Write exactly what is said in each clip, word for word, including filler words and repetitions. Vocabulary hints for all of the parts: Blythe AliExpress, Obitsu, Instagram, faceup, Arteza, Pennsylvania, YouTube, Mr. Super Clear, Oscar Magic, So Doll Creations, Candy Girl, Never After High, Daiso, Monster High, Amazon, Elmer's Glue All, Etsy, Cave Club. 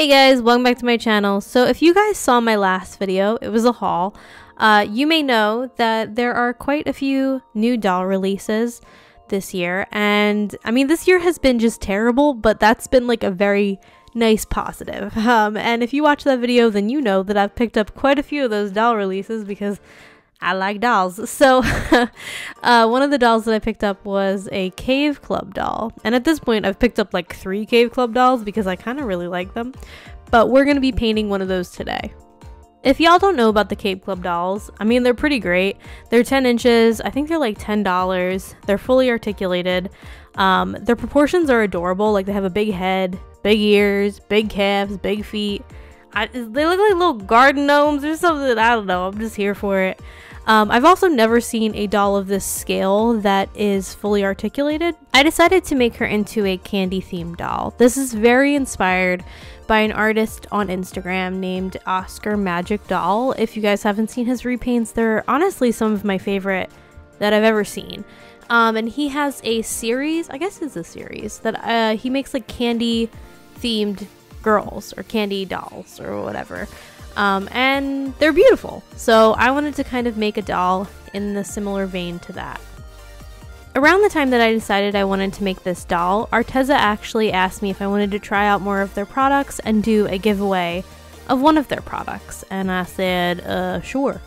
Hey guys, welcome back to my channel. So if you guys saw my last video, it was a haul. Uh, you may know that there are quite a few new doll releases this year, and I mean this year has been just terrible, but that's been like a very nice positive. Um, and if you watch that video, then you know that I've picked up quite a few of those doll releases because I like dolls. So uh, one of the dolls that I picked up was a Cave Club doll. And at this point, I've picked up like three Cave Club dolls because I kind of really like them. But we're going to be painting one of those today. If y'all don't know about the Cave Club dolls, I mean, they're pretty great. They're ten inches. I think they're like ten dollars. They're fully articulated. Um, their proportions are adorable. Like they have a big head, big ears, big calves, big feet. I, they look like little garden gnomes or something. I don't know. I'm just here for it. Um, I've also never seen a doll of this scale that is fully articulated. I decided to make her into a candy themed doll. This is very inspired by an artist on Instagram named Oscar Magic doll. If you guys haven't seen his repaints, they're honestly some of my favorite that I've ever seen. Um, and he has a series, I guess it's a series, that uh, he makes like candy themed girls or candy dolls or whatever. Um, and they're beautiful. So I wanted to kind of make a doll in the similar vein to that. Around the time that I decided I wanted to make this doll, Arteza actually asked me if I wanted to try out more of their products and do a giveaway of one of their products. And I said, uh, sure.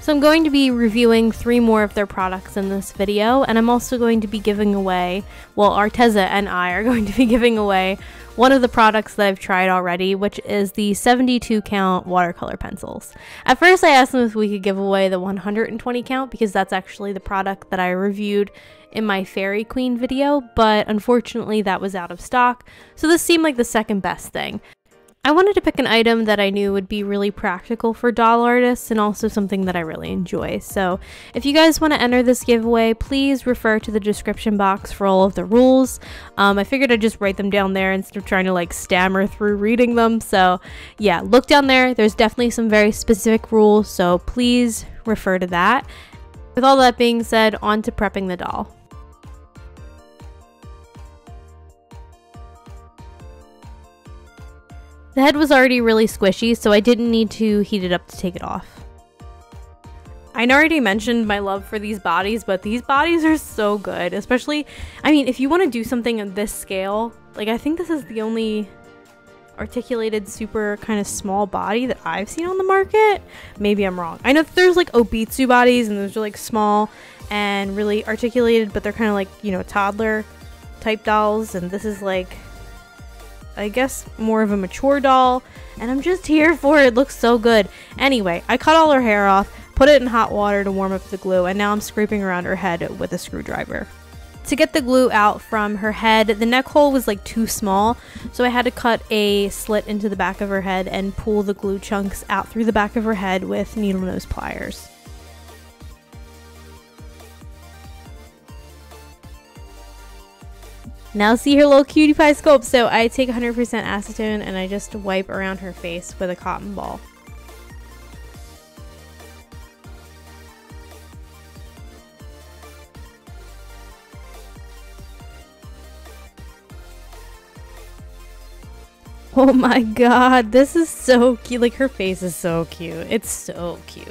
So I'm going to be reviewing three more of their products in this video, and I'm also going to be giving away, well, Arteza and I are going to be giving away one of the products that I've tried already, which is the seventy-two count watercolor pencils. At first I asked them if we could give away the one hundred twenty count because that's actually the product that I reviewed in my Fairy Queen video, but unfortunately that was out of stock, so this seemed like the second best thing. I wanted to pick an item that I knew would be really practical for doll artists and also something that I really enjoy. So if you guys want to enter this giveaway, please refer to the description box for all of the rules. Um, I figured I'd just write them down there instead of trying to like stammer through reading them. So yeah, look down there. There's definitely some very specific rules, so please refer to that. With all that being said, on to prepping the doll. The head was already really squishy, so I didn't need to heat it up to take it off. I already mentioned my love for these bodies, but these bodies are so good, especially, I mean, if you want to do something on this scale, like I think this is the only articulated super kind of small body that I've seen on the market. Maybe I'm wrong. I know there's like Obitsu bodies and those are like small and really articulated, but they're kind of like, you know, toddler type dolls, and this is like, I guess, more of a mature doll, and I'm just here for it. It looks so good. Anyway, I cut all her hair off, put it in hot water to warm up the glue, and now I'm scraping around her head with a screwdriver. To get the glue out from her head, the neck hole was like too small, so I had to cut a slit into the back of her head and pull the glue chunks out through the back of her head with needle nose pliers. Now see her little cutie pie sculpt. So I take one hundred percent acetone and I just wipe around her face with a cotton ball. Oh my god, this is so cute. Like her face is so cute. It's so cute.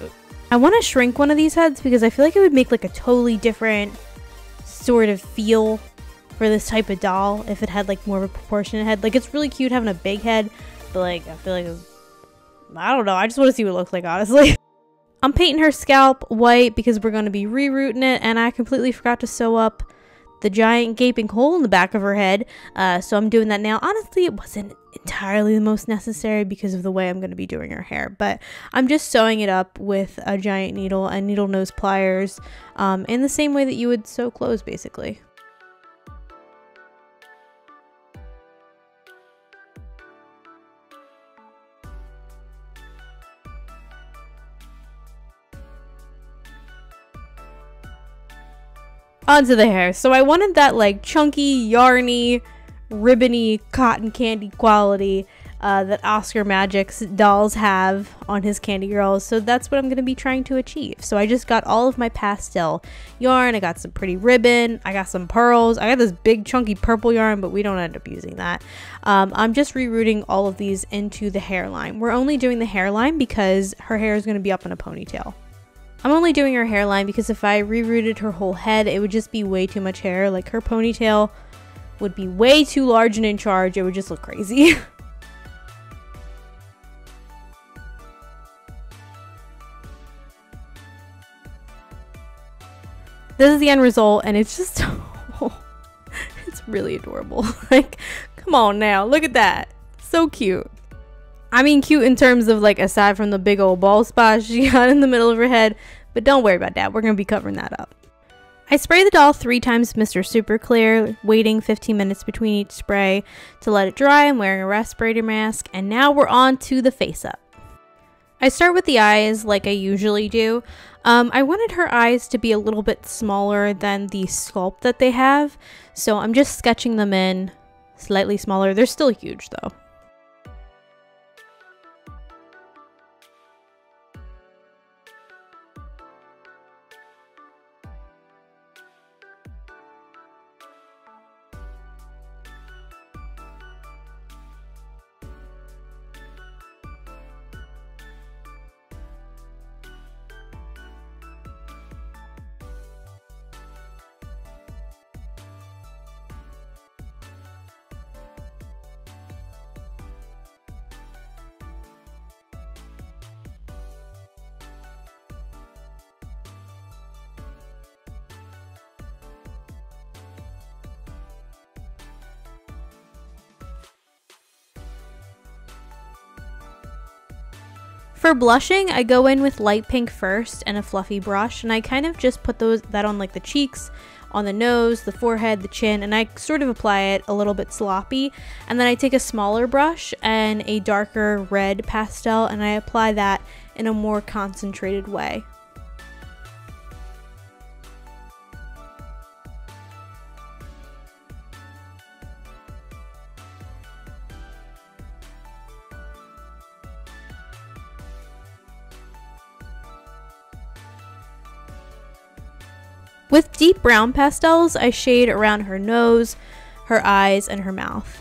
I want to shrink one of these heads because I feel like it would make like a totally different sort of feel for this type of doll if it had like more of a proportionate head. Like it's really cute having a big head, but like I feel like it's, I don't know, I just want to see what it looks like, honestly. I'm painting her scalp white because we're going to be rerouting it, and I completely forgot to sew up the giant gaping hole in the back of her head, uh, so I'm doing that now. Honestly, it wasn't entirely the most necessary because of the way I'm going to be doing her hair, but I'm just sewing it up with a giant needle and needle nose pliers, um, in the same way that you would sew clothes basically. Onto the hair. So I wanted that like chunky, yarny, ribbony, cotton candy quality, uh, that Oscar Magic's dolls have on his Candy Girls. So that's what I'm going to be trying to achieve. So I just got all of my pastel yarn. I got some pretty ribbon. I got some pearls. I got this big chunky purple yarn, but we don't end up using that. Um, I'm just rerouting all of these into the hairline. We're only doing the hairline because her hair is going to be up in a ponytail. I'm only doing her hairline because if I rerouted her whole head, it would just be way too much hair. Like, her ponytail would be way too large and in charge. It would just look crazy. This is the end result, and it's just, oh, it's really adorable. Like, come on now, look at that. So cute. I mean, cute in terms of, like, aside from the big old bald spot she got in the middle of her head, but don't worry about that. We're going to be covering that up. I spray the doll three times Mister Super Clear, waiting fifteen minutes between each spray to let it dry. I'm wearing a respirator mask, and now we're on to the face up. I start with the eyes like I usually do. Um, I wanted her eyes to be a little bit smaller than the sculpt that they have, so I'm just sketching them in slightly smaller. They're still huge, though. For blushing, I go in with light pink first and a fluffy brush, and I kind of just put those that on like the cheeks, on the nose, the forehead, the chin, and I sort of apply it a little bit sloppy. And then I take a smaller brush and a darker red pastel, and I apply that in a more concentrated way. With deep brown pastels, I shade around her nose, her eyes, and her mouth.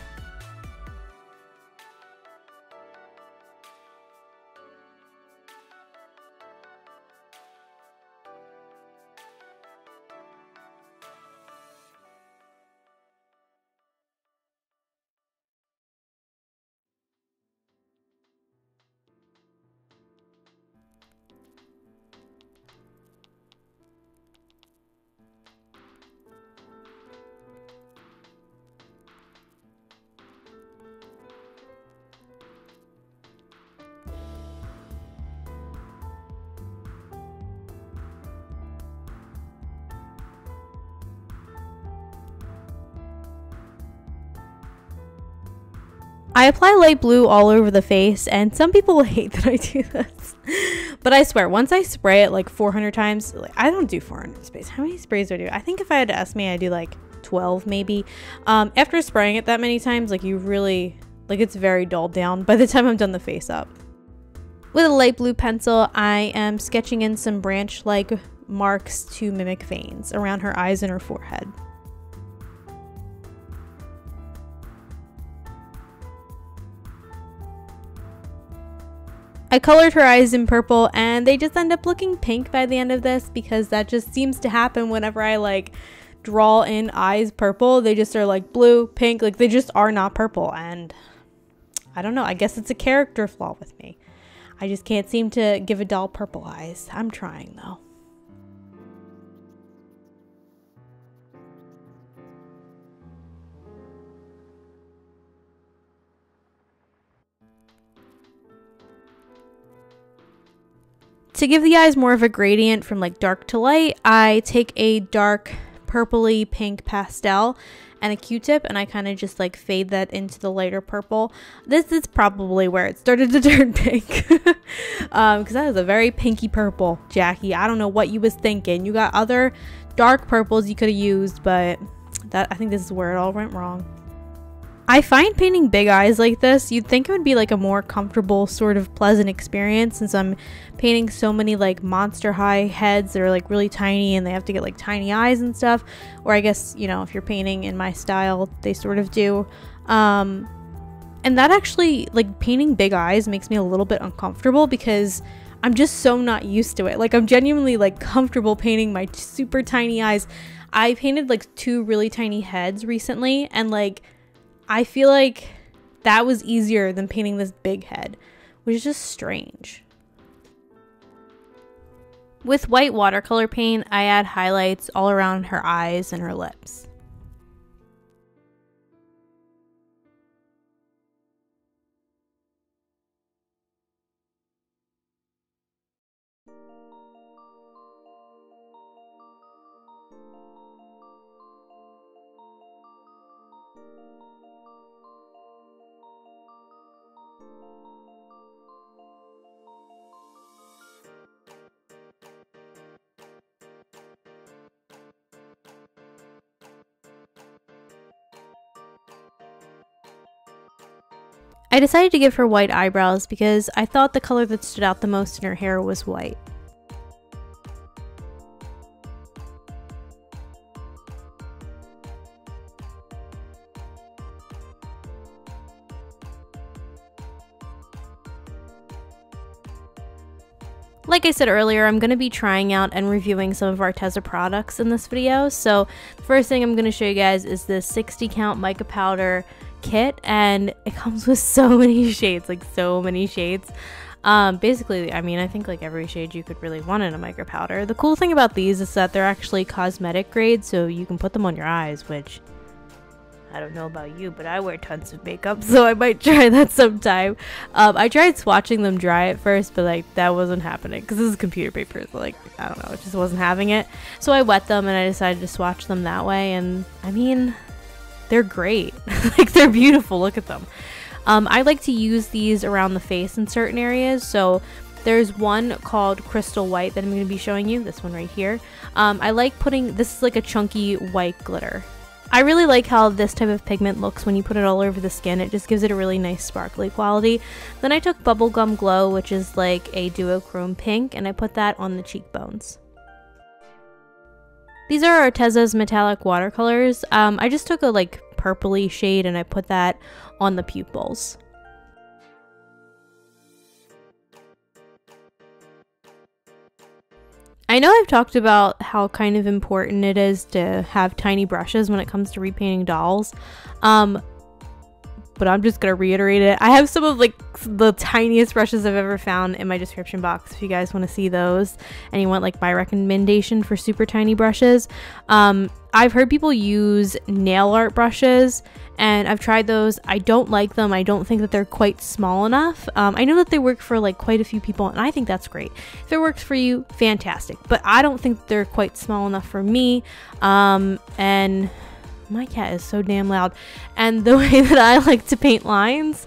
I apply light blue all over the face, and some people hate that I do this, but I swear, once I spray it like four hundred times, like, I don't do four hundred sprays. How many sprays do I do? I think if I had to estimate, I do like twelve maybe. Um, after spraying it that many times, like you really, like it's very dulled down by the time I'm done the face up. With a light blue pencil, I am sketching in some branch-like marks to mimic veins around her eyes and her forehead. I colored her eyes in purple, and they just end up looking pink by the end of this because that just seems to happen whenever I like draw in eyes purple. They just are like blue, pink, like they just are not purple, and I don't know. I guess it's a character flaw with me. I just can't seem to give a doll purple eyes. I'm trying though. To give the eyes more of a gradient from like dark to light, I take a dark purpley pink pastel and a Q-tip, and I kind of just like fade that into the lighter purple. This is probably where it started to turn pink because um, that is a very pinky purple, Jackie. I don't know what you was thinking. You got other dark purples you could have used, but that I think this is where it all went wrong. I find painting big eyes like this, you'd think it would be like a more comfortable sort of pleasant experience, since I'm painting so many like Monster High heads that are like really tiny and they have to get like tiny eyes and stuff. Or I guess, you know, if you're painting in my style, they sort of do. Um, and that actually, like painting big eyes makes me a little bit uncomfortable because I'm just so not used to it. Like I'm genuinely like comfortable painting my super tiny eyes. I painted like two really tiny heads recently, and like I feel like that was easier than painting this big head, which is just strange. With white watercolor paint, I add highlights all around her eyes and her lips. I decided to give her white eyebrows because I thought the color that stood out the most in her hair was white. Like I said earlier, I'm going to be trying out and reviewing some of Arteza products in this video. So the first thing I'm going to show you guys is this sixty count mica powder kit, and it comes with so many shades, like so many shades. Um, basically, I mean, I think like every shade you could really want in a mica powder. The cool thing about these is that they're actually cosmetic grade, so you can put them on your eyes, which I don't know about you, but I wear tons of makeup, so I might try that sometime. Um, I tried swatching them dry at first, but like that wasn't happening because this is computer paper, so like I don't know, it just wasn't having it. So I wet them and I decided to swatch them that way, and I mean, they're great. Like they're beautiful, look at them. Um, I like to use these around the face in certain areas, so there's one called Crystal White that I'm going to be showing you, this one right here. Um, I like putting, this is like a chunky white glitter. I really like how this type of pigment looks when you put it all over the skin. It just gives it a really nice sparkly quality. Then I took Bubblegum Glow, which is like a duochrome pink, and I put that on the cheekbones. These are Arteza's metallic watercolors. Um, I just took a like purpley shade and I put that on the pupils. I know I've talked about how kind of important it is to have tiny brushes when it comes to repainting dolls, um, but I'm just going to reiterate it. I have some of like the tiniest brushes I've ever found in my description box if you guys want to see those and you want like my recommendation for super tiny brushes. Um, I've heard people use nail art brushes and I've tried those. I don't like them. I don't think that they're quite small enough. Um, I know that they work for like quite a few people and I think that's great. If it works for you, fantastic. But I don't think they're quite small enough for me. Um, and my cat is so damn loud. And the way that I like to paint lines,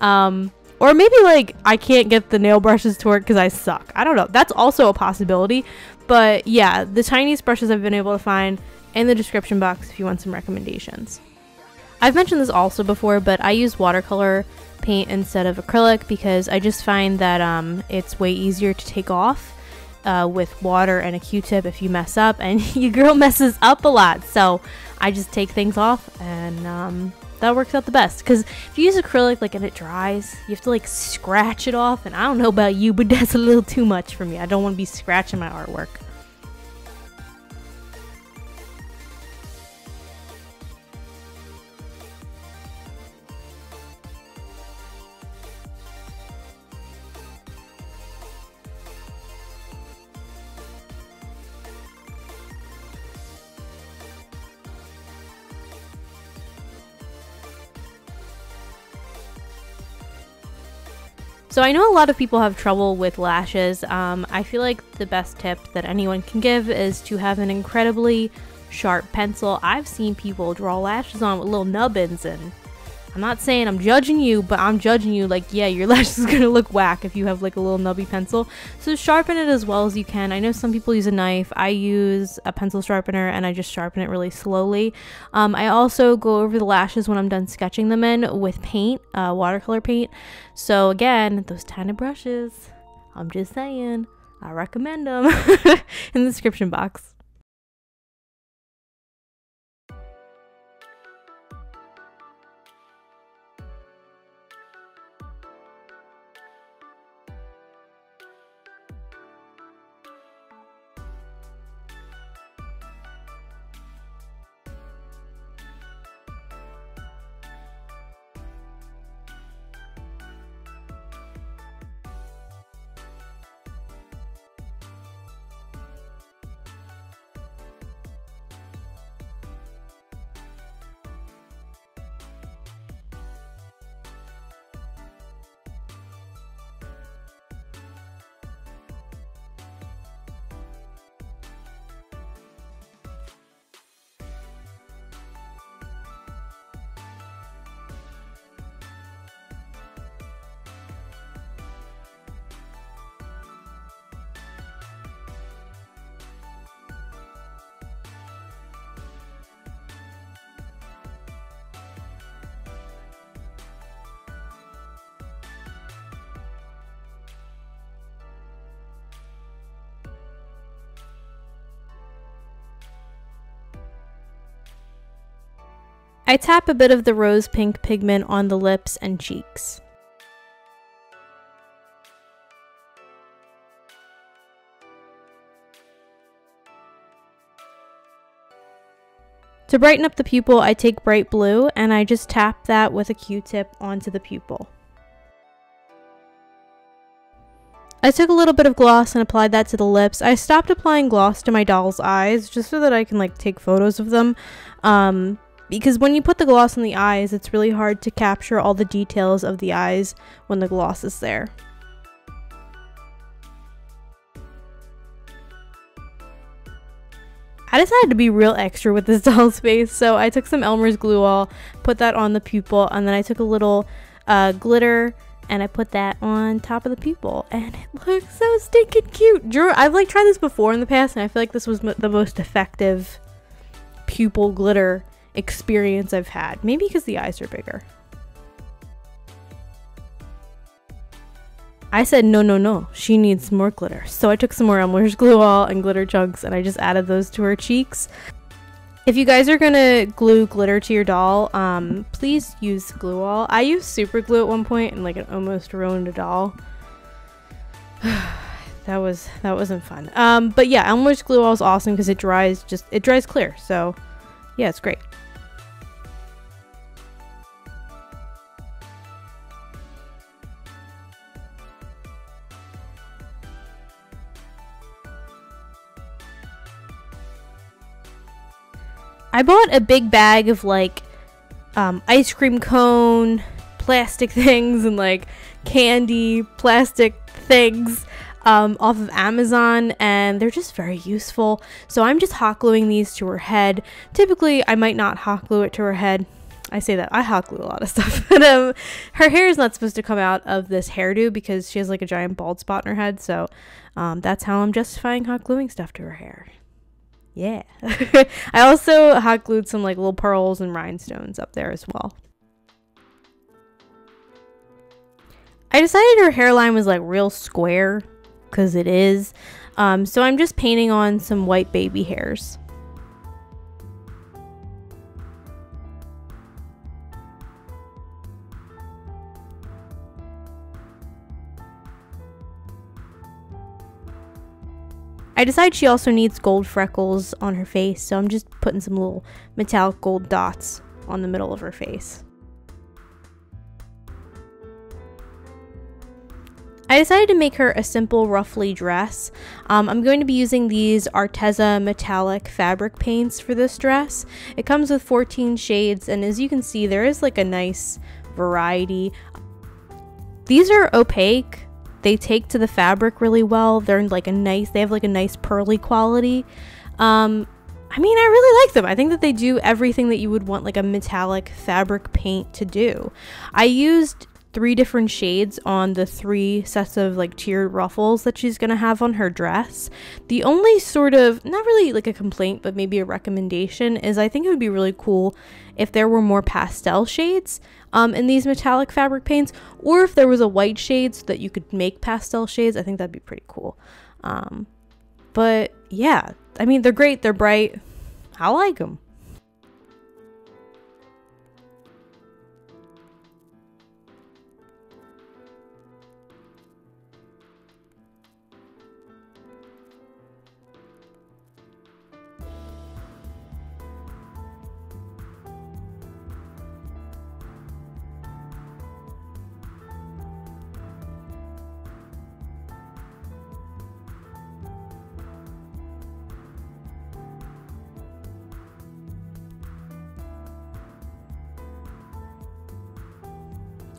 um, or maybe like I can't get the nail brushes to work because I suck. I don't know. That's also a possibility. But yeah, the tiniest brushes I've been able to find in the description box if you want some recommendations. I've mentioned this also before, but I use watercolor paint instead of acrylic because I just find that um, it's way easier to take off uh, with water and a Q-tip if you mess up, and your girl messes up a lot, so I just take things off, and um, that works out the best. Because if you use acrylic like and it dries, you have to like scratch it off, and I don't know about you, but that's a little too much for me. I don't want to be scratching my artwork. So I know a lot of people have trouble with lashes. Um, I feel like the best tip that anyone can give is to have an incredibly sharp pencil. I've seen people draw lashes on with little nubbins and I'm not saying I'm judging you, but I'm judging you like, yeah, your lash is gonna look whack if you have like a little nubby pencil. So sharpen it as well as you can. I know some people use a knife. I use a pencil sharpener and I just sharpen it really slowly. Um, I also go over the lashes when I'm done sketching them in with paint, uh, watercolor paint. So again, those tiny brushes, I'm just saying, I recommend them in the description box. I tap a bit of the rose pink pigment on the lips and cheeks. To brighten up the pupil, I take bright blue and I just tap that with a Q-tip onto the pupil. I took a little bit of gloss and applied that to the lips. I stopped applying gloss to my doll's eyes just so that I can like take photos of them. Um, Because when you put the gloss on the eyes, it's really hard to capture all the details of the eyes when the gloss is there. I decided to be real extra with this doll's face, so I took some Elmer's Glue All, put that on the pupil, and then I took a little uh, glitter and I put that on top of the pupil, and it looks so stinking cute. Drew, I've like tried this before in the past, and I feel like this was m the most effective pupil glitter experience I've had, maybe because the eyes are bigger. I said no no no, she needs more glitter, so I took some more Elmer's Glue All and glitter chunks and I just added those to her cheeks. If you guys are gonna glue glitter to your doll, um please use glue all. I used super glue at one point and like it almost ruined a doll. that was that wasn't fun. Um but yeah, Elmer's Glue All is awesome because it dries just it dries clear, so yeah, it's great. I bought a big bag of like um, ice cream cone plastic things and like candy plastic things um, off of Amazon, and they're just very useful. So I'm just hot gluing these to her head. Typically I might not hot glue it to her head. I say that, I hot glue a lot of stuff. But um, her hair is not supposed to come out of this hairdo because she has like a giant bald spot in her head. So um, that's how I'm justifying hot gluing stuff to her hair. Yeah. I also hot glued some like little pearls and rhinestones up there as well. I decided her hairline was like real square because it is. Um, so I'm just painting on some white baby hairs. I decide she also needs gold freckles on her face, so I'm just putting some little metallic gold dots on the middle of her face. I decided to make her a simple ruffly dress. Um, I'm going to be using these Arteza metallic fabric paints for this dress. It comes with fourteen shades, and as you can see, there is like a nice variety. These are opaque. They take to the fabric really well. They're like a nice, they have like a nice pearly quality. Um, I mean, I really like them. I think that they do everything that you would want like a metallic fabric paint to do. I used three different shades on the three sets of like tiered ruffles that she's gonna have on her dress. The only sort of, not really like a complaint, but maybe a recommendation is I think it would be really cool if there were more pastel shades um, in these metallic fabric paints, or if there was a white shade so that you could make pastel shades. I think that'd be pretty cool. Um, but yeah, I mean, they're great, they're bright, I like them.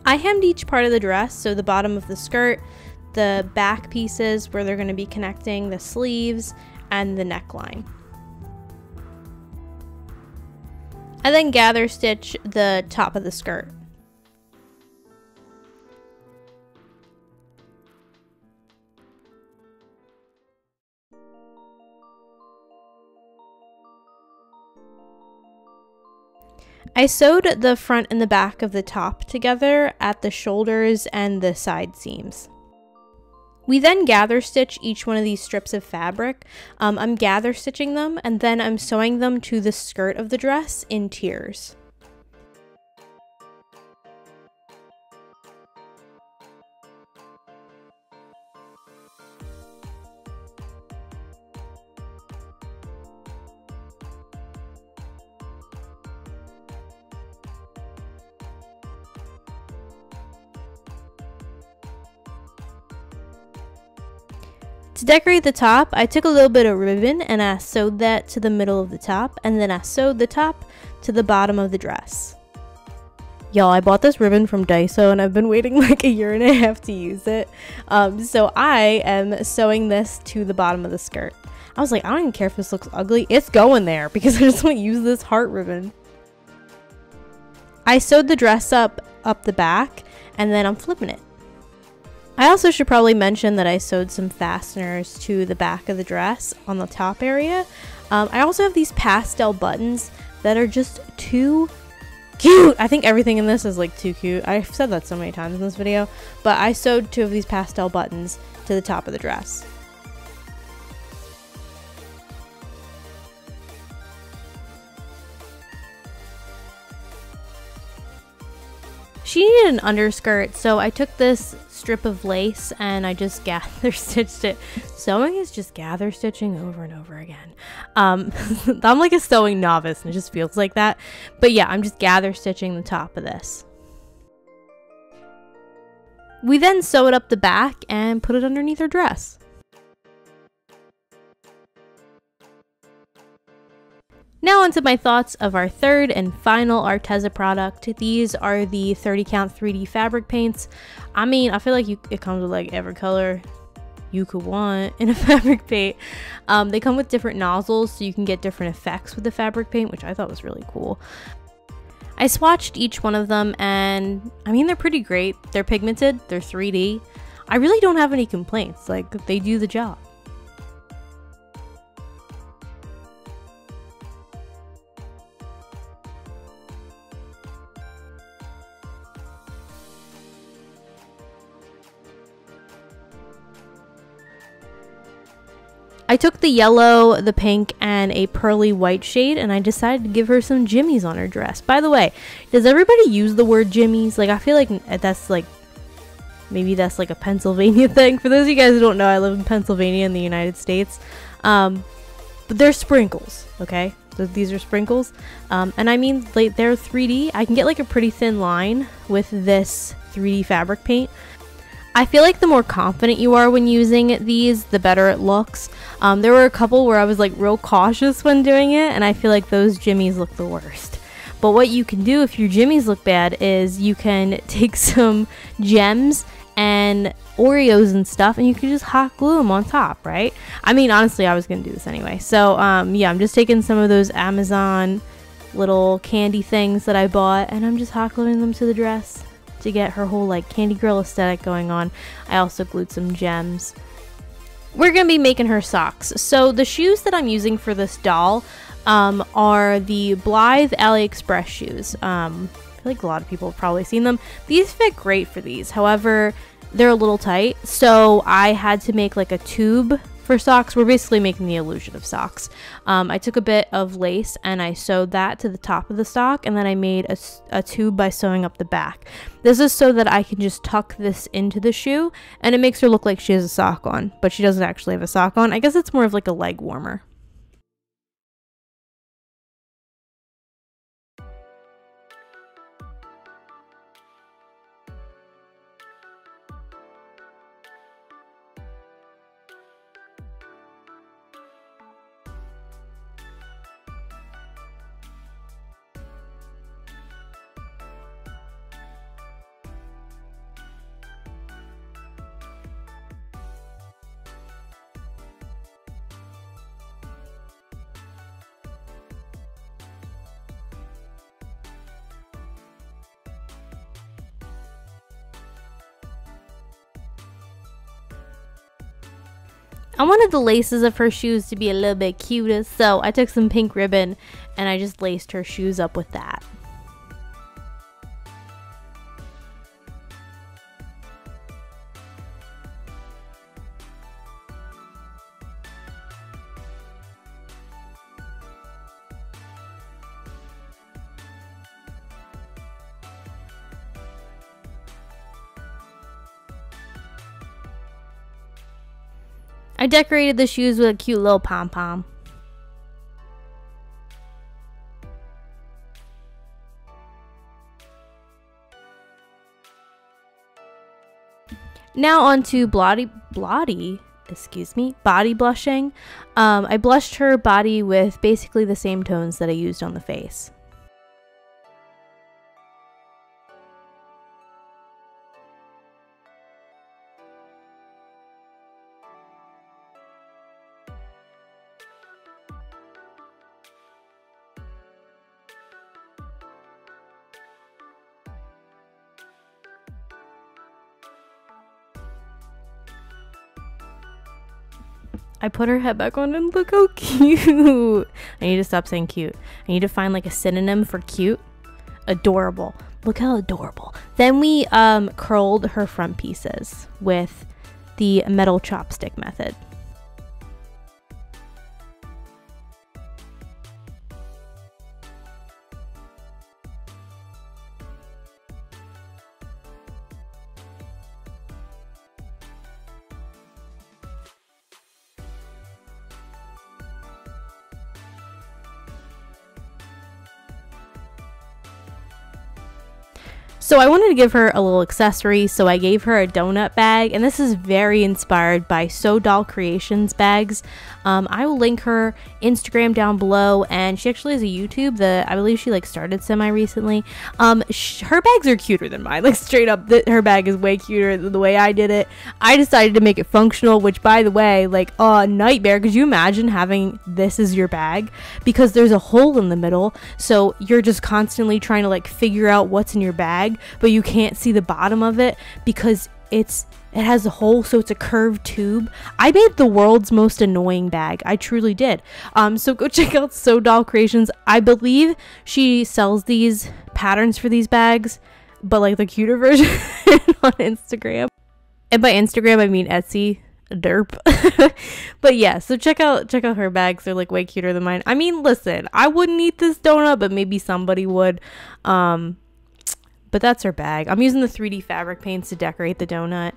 I hemmed each part of the dress, so the bottom of the skirt, the back pieces where they're going to be connecting, the sleeves, and the neckline. I then gather stitch the top of the skirt. I sewed the front and the back of the top together at the shoulders and the side seams. We then gather stitch each one of these strips of fabric. Um, I'm gather stitching them and then I'm sewing them to the skirt of the dress in tiers. To decorate the top, I took a little bit of ribbon and I sewed that to the middle of the top, and then I sewed the top to the bottom of the dress. Y'all, I bought this ribbon from Daiso and I've been waiting like a year and a half to use it. Um, so I am sewing this to the bottom of the skirt. I was like, I don't even care if this looks ugly, it's going there because I just want to use this heart ribbon. I sewed the dress up, up the back, and then I'm flipping it. I also should probably mention that I sewed some fasteners to the back of the dress on the top area. Um, I also have these pastel buttons that are just too cute. I think everything in this is like too cute. I've said that so many times in this video, but I sewed two of these pastel buttons to the top of the dress. She needed an underskirt, so I took this strip of lace and I just gather stitched it. Sewing is just gather stitching over and over again. Um, I'm like a sewing novice and it just feels like that. But yeah, I'm just gather stitching the top of this. We then sew it up the back and put it underneath her dress. Now onto my thoughts of our third and final Arteza product. These are the thirty count three D fabric paints. I mean, I feel like you, it comes with like every color you could want in a fabric paint. Um, they come with different nozzles so you can get different effects with the fabric paint, which I thought was really cool. I swatched each one of them and I mean, they're pretty great. They're pigmented, they're three D. I really don't have any complaints, like they do the job. I took the yellow, the pink, and a pearly white shade, and I decided to give her some jimmies on her dress. By the way, does everybody use the word jimmies? Like, I feel like that's like, maybe that's like a Pennsylvania thing. For those of you guys who don't know, I live in Pennsylvania in the United States. Um, but they're sprinkles, okay? So these are sprinkles. Um, and I mean, like, they're three D. I can get like a pretty thin line with this three D fabric paint. I feel like the more confident you are when using these, the better it looks. Um, there were a couple where I was like real cautious when doing it, and I feel like those jimmies look the worst. But what you can do if your jimmies look bad is you can take some gems and Oreos and stuff, and you can just hot glue them on top, right? I mean, honestly, I was gonna do this anyway. So um yeah, I'm just taking some of those Amazon little candy things that I bought, and I'm just hot gluing them to the dress to get her whole like candy girl aesthetic going on. I also glued some gems. We're gonna be making her socks. So the shoes that I'm using for this doll um are the Blythe AliExpress shoes. um I feel like a lot of people have probably seen them. These fit great for these, however they're a little tight, so I had to make like a tube for socks. We're basically making the illusion of socks. um I took a bit of lace and I sewed that to the top of the sock, and then I made a, a tube by sewing up the back. This is so that I can just tuck this into the shoe, and it makes her look like she has a sock on, but she doesn't actually have a sock on. I guess it's more of like a leg warmer. I wanted the laces of her shoes to be a little bit cuter, so I took some pink ribbon and I just laced her shoes up with that. I decorated the shoes with a cute little pom-pom. Now on to blotty, blotty, excuse me, body blushing. Um, I blushed her body with basically the same tones that I used on the face. I put her head back on and look how cute. I need to stop saying cute. I need to find like a synonym for cute. Adorable. Look how adorable. Then we um, curled her front pieces with the metal chopstick method. So I wanted to give her a little accessory, so I gave her a donut bag, and this is very inspired by So Doll Creations bags. Um, I will link her Instagram down below, and she actually has a YouTube that I believe she like started semi recently. Um, sh her bags are cuter than mine, like straight up. Th her bag is way cuter than the way I did it. I decided to make it functional, which by the way, like a uh, nightmare. Could you imagine having this as your bag? Because there's a hole in the middle, so you're just constantly trying to like figure out what's in your bag, but you can't see the bottom of it because it's it has a hole, so it's a curved tube. I made the world's most annoying bag. I truly did. Um, so go check out So Doll Creations. I believe she sells these patterns for these bags, but like the cuter version on Instagram. And by Instagram, I mean Etsy. Derp. But yeah, so check out check out her bags. They're like way cuter than mine. I mean, listen, I wouldn't eat this donut, but maybe somebody would. Um... But that's her bag. I'm using the three D fabric paints to decorate the donut.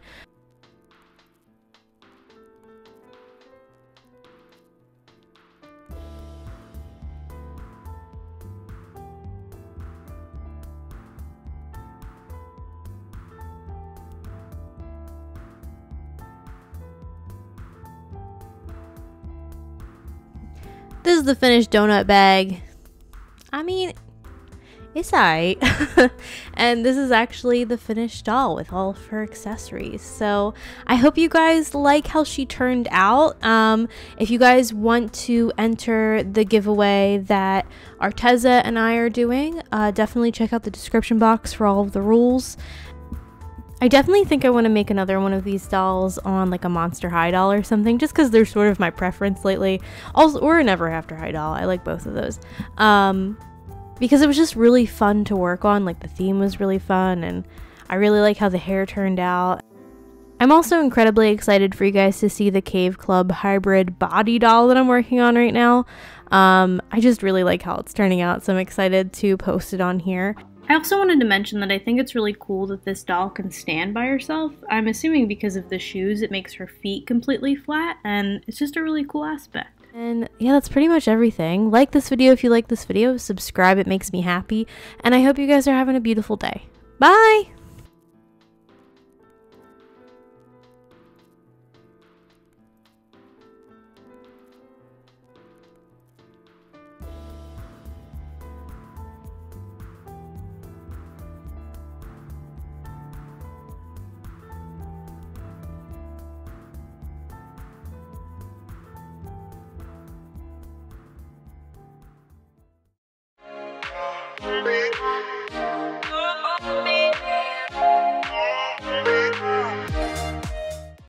This is the finished donut bag. I mean, it's alright. And this is actually the finished doll with all of her accessories. So I hope you guys like how she turned out. Um, if you guys want to enter the giveaway that Arteza and I are doing, uh, definitely check out the description box for all of the rules. I definitely think I want to make another one of these dolls on like a Monster High doll or something, just because they're sort of my preference lately. Also, or a Never After High doll. I like both of those. Um, because it was just really fun to work on. Like the theme was really fun and I really like how the hair turned out. I'm also incredibly excited for you guys to see the Cave Club hybrid body doll that I'm working on right now. Um, I just really like how it's turning out, so I'm excited to post it on here. I also wanted to mention that I think it's really cool that this doll can stand by herself. I'm assuming because of the shoes, it makes her feet completely flat, and it's just a really cool aspect. And yeah, that's pretty much everything. Like this video if you like this video, subscribe, it makes me happy, and I hope you guys are having a beautiful day. Bye!